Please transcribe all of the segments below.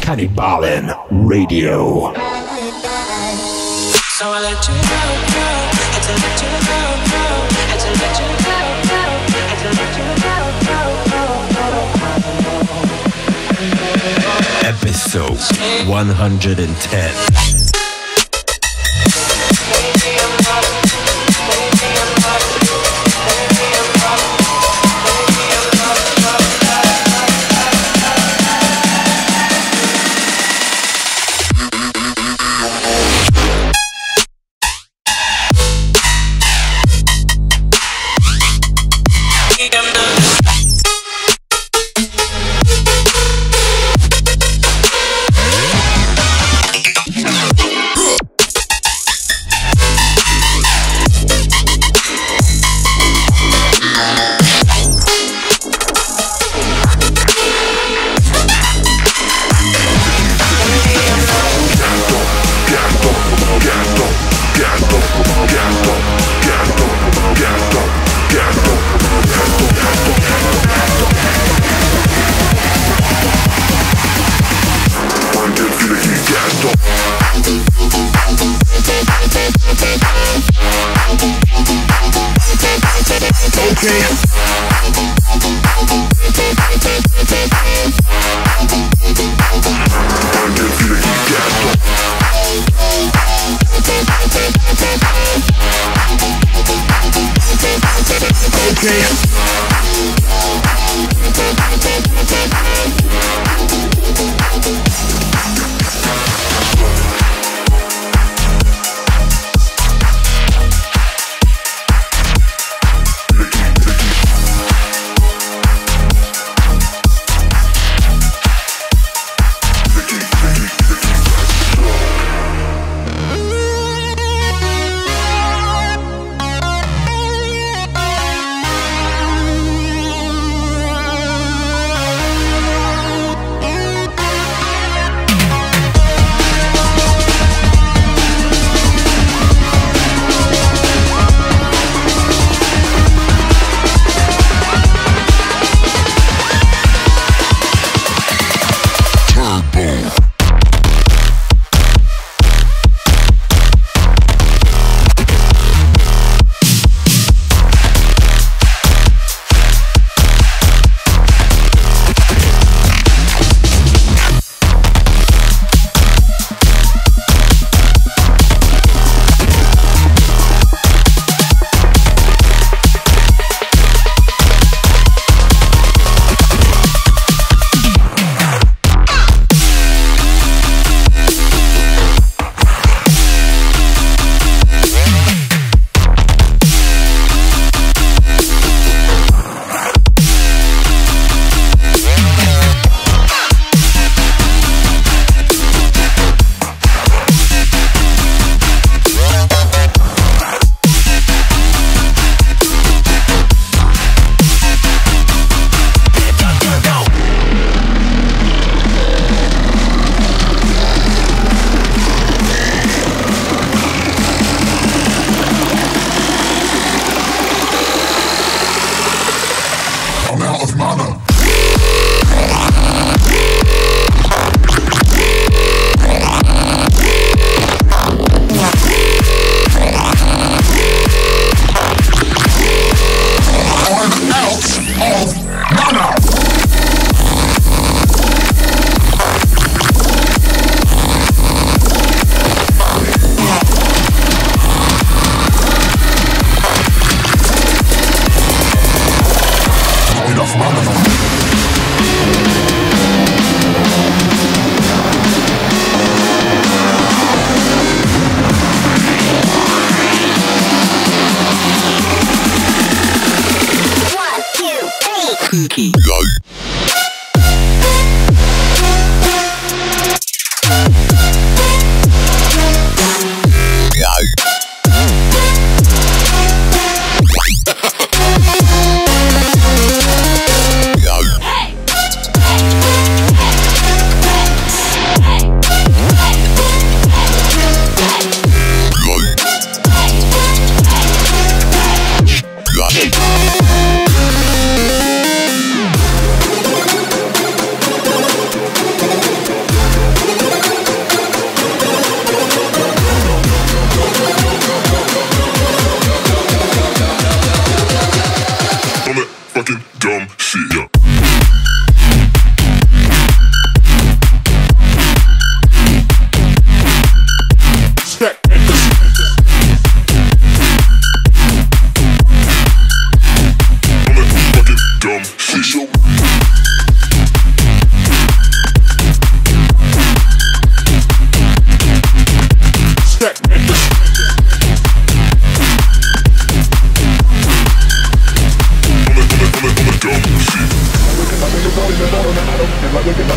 Kannibalen Radio. So I let you go, had to let you go, had to let you go, had to let you go. Episode 110.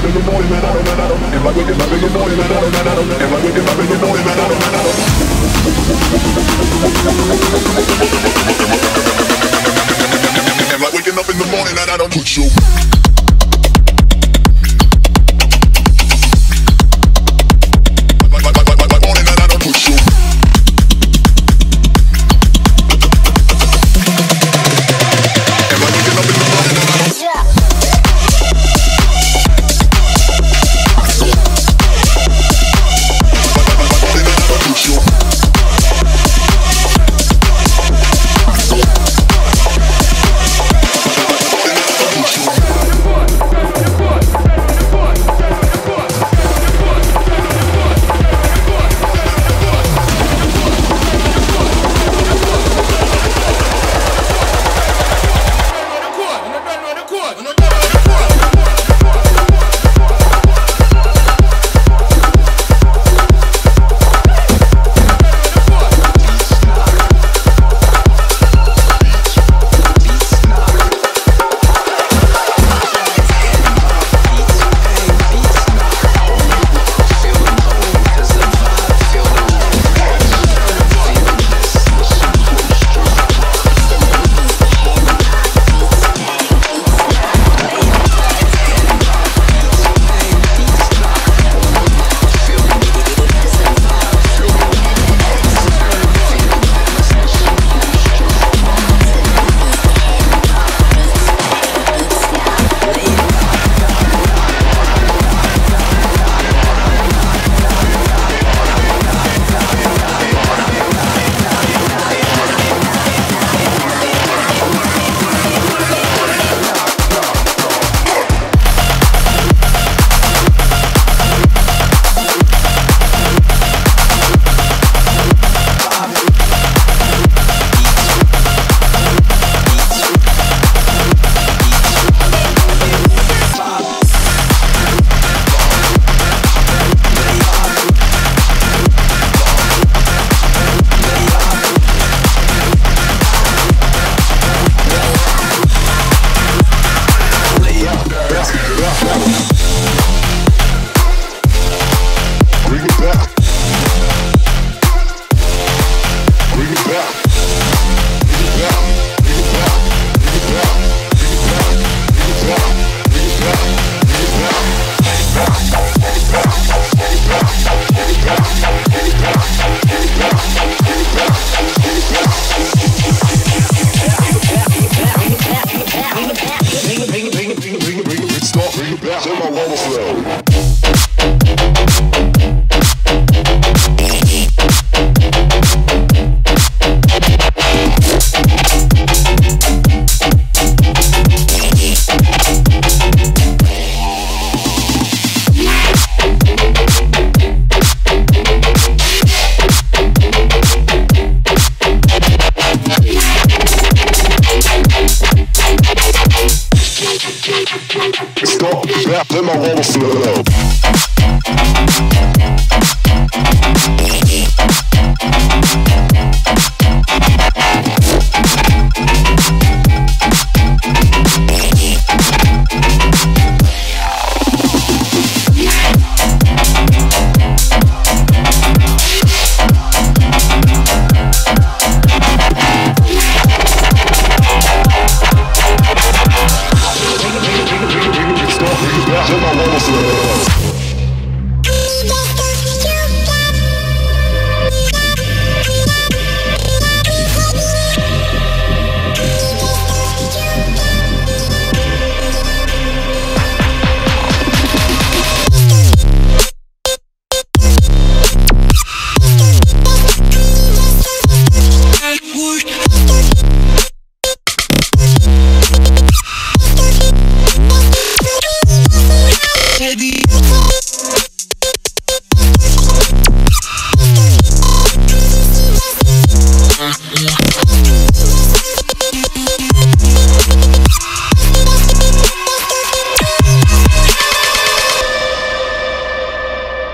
in the morning, man, I don't. If I wake up in the morning, man, I don't. If I wake up in the morning, man, I don't. Am I waking up in the morning, man, I don't. Put your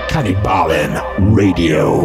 Kannibalen Radio.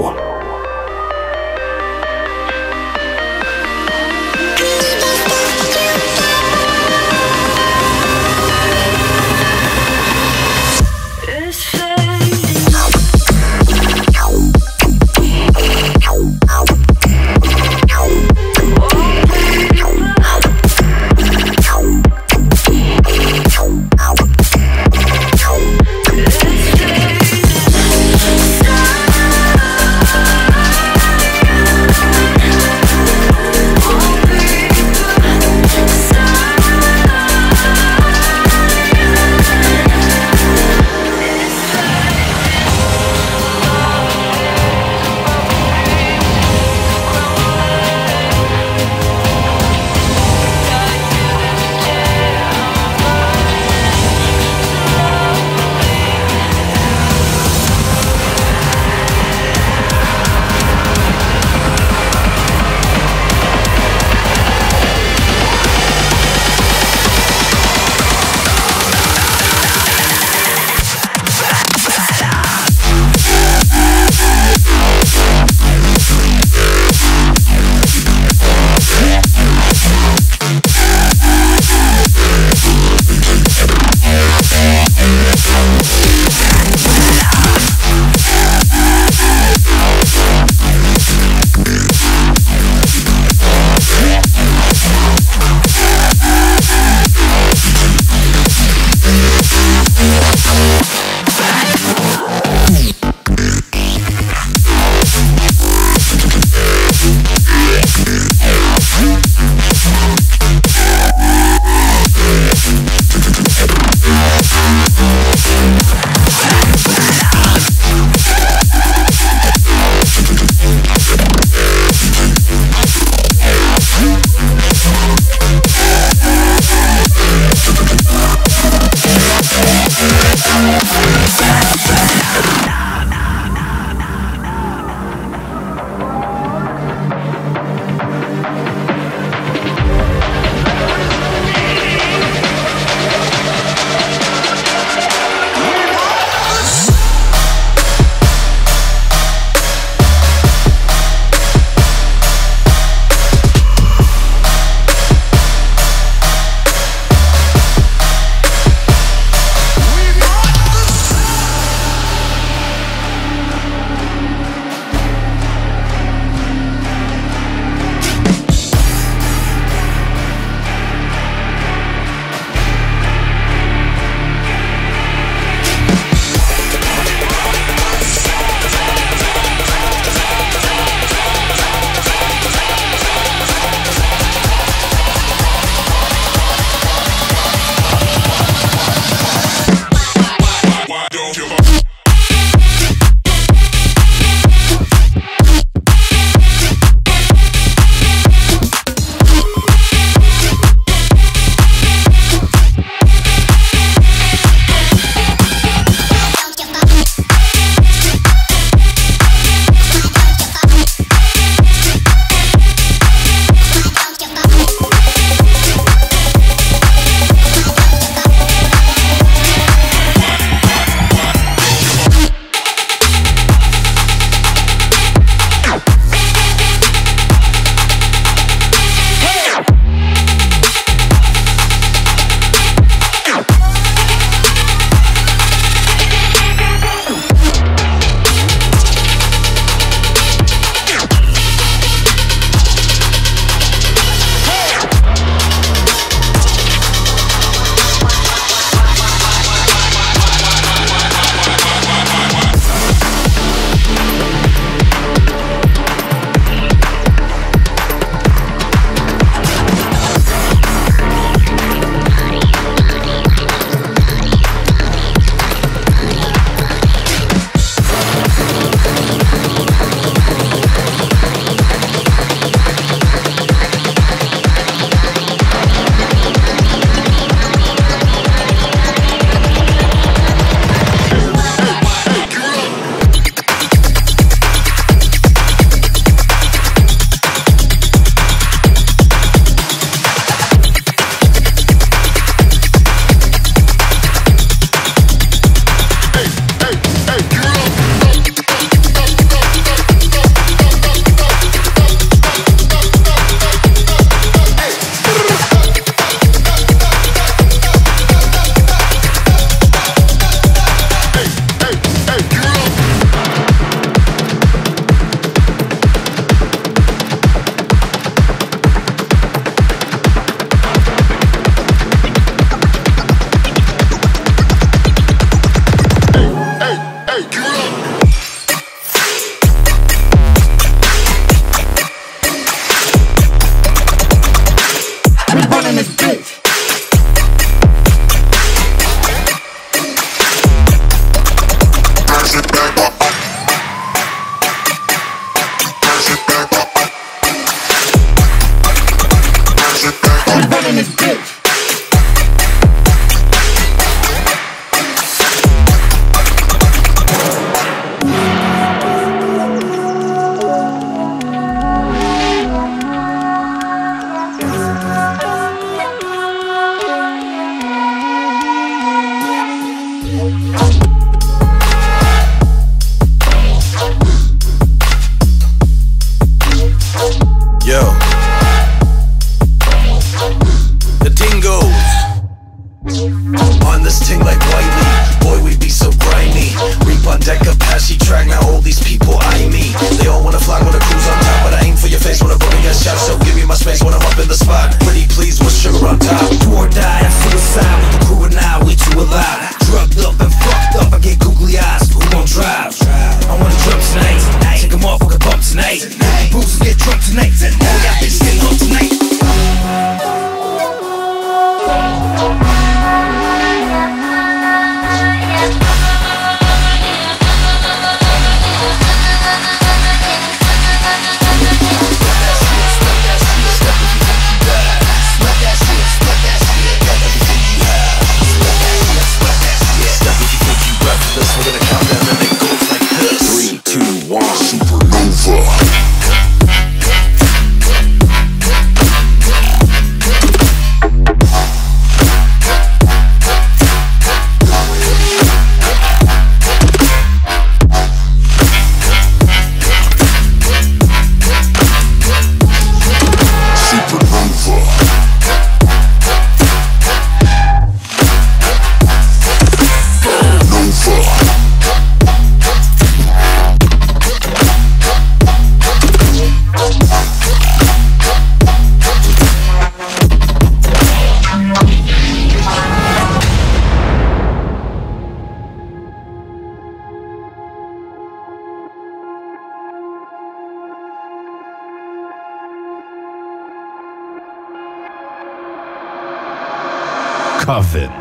Koven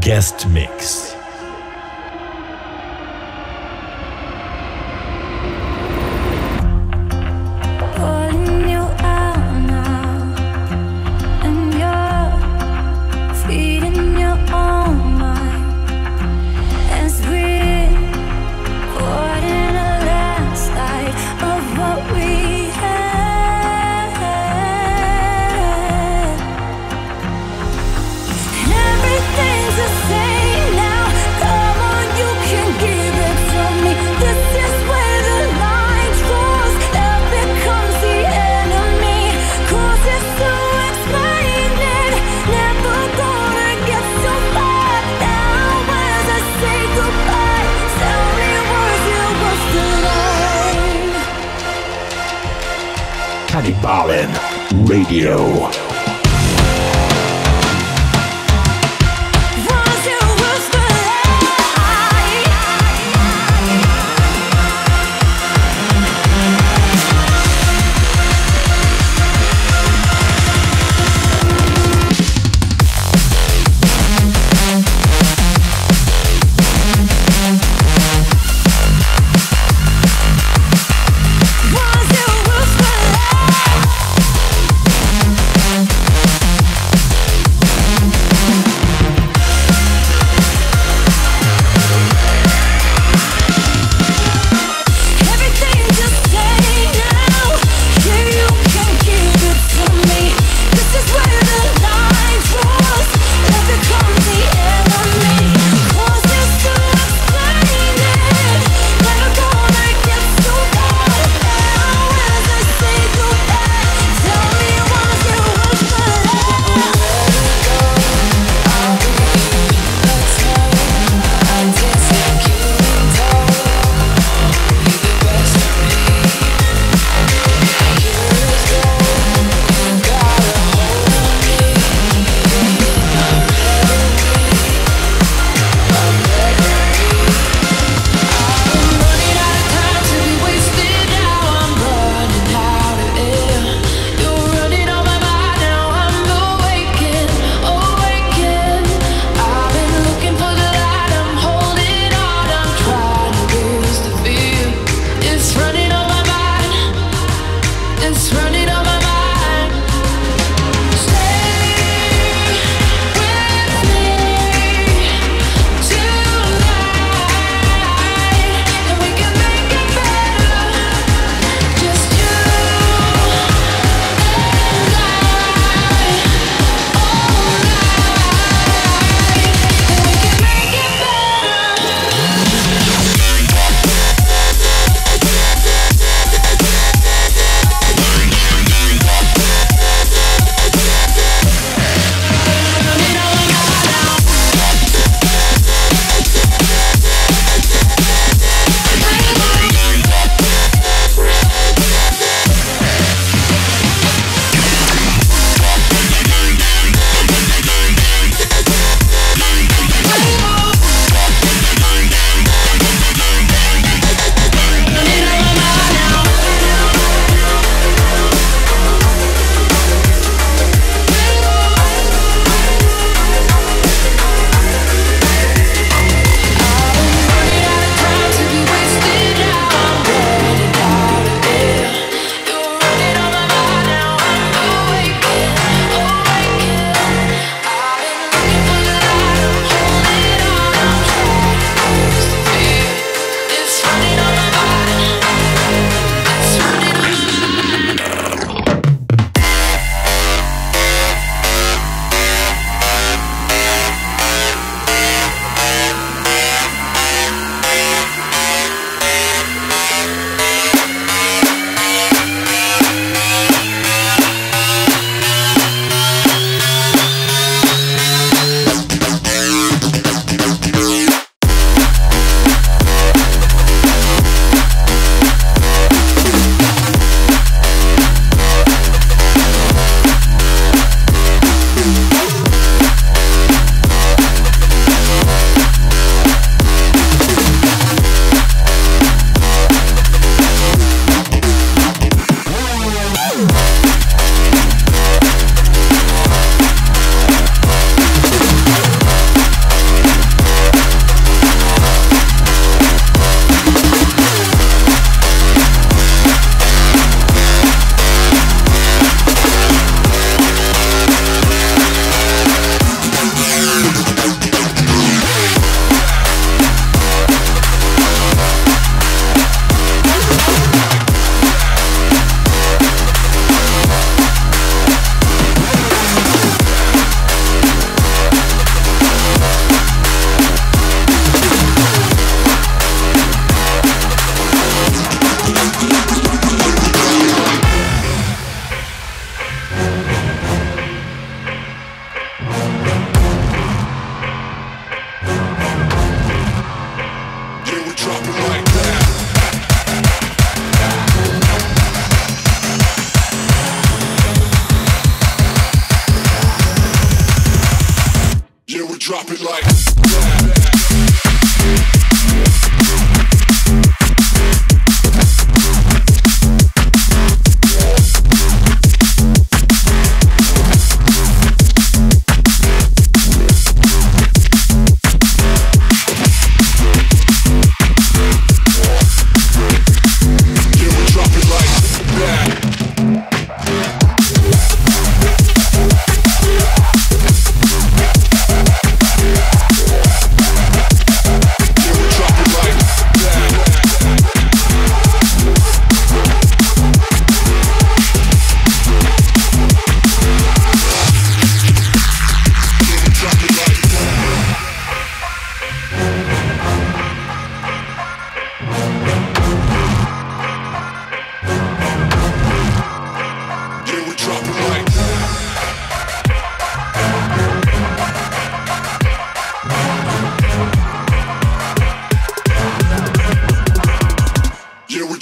guest mix. Kannibalen Radio.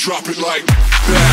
Drop it like that.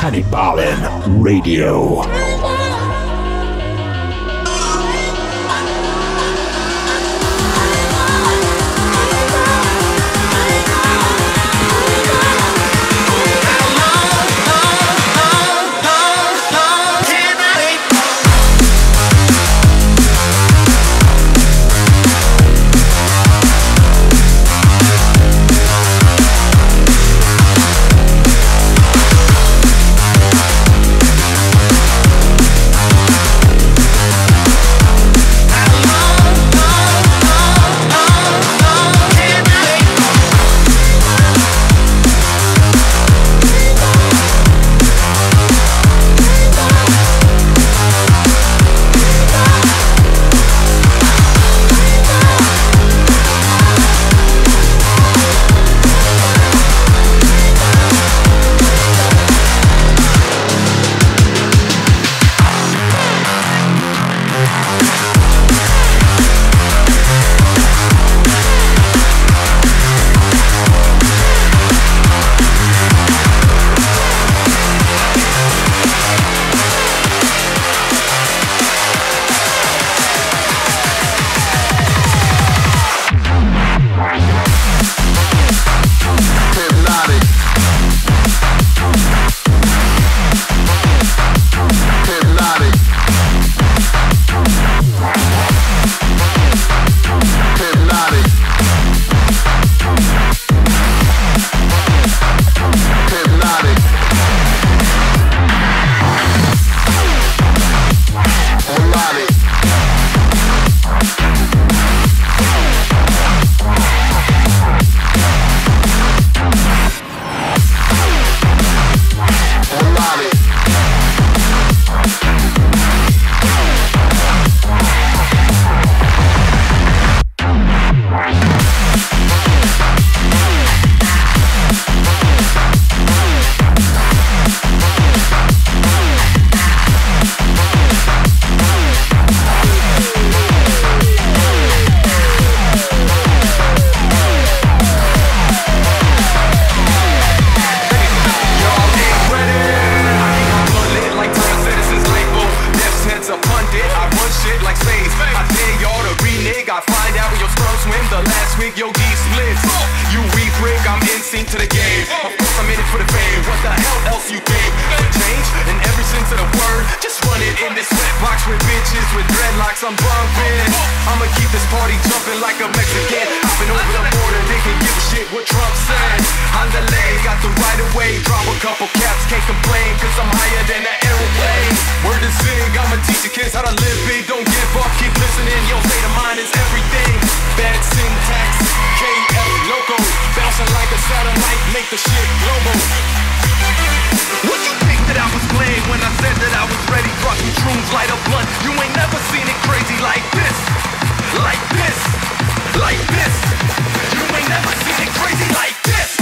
Kannibalen Radio. bitches with dreadlocks, I'm bumping. I'ma keep this party jumping like a Mexican. Hopping over the border, they can give a shit what Trump said. Andale, got the right of way, drop a couple caps, can't complain, cause I'm higher than an airplane. Word is big, I'ma teach your kids how to live big. Don't give up, keep listening, yo, state of mind is everything. Bad syntax, KL Loco, bouncing like a satellite, make the shit global. What you think that I was playing when I said that I was ready? Rock some shrooms, light a blunt. You ain't never seen it crazy like this, like this, like this. You ain't never seen it crazy like this.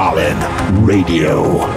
Kannibalen Radio.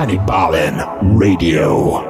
Kannibalen Radio.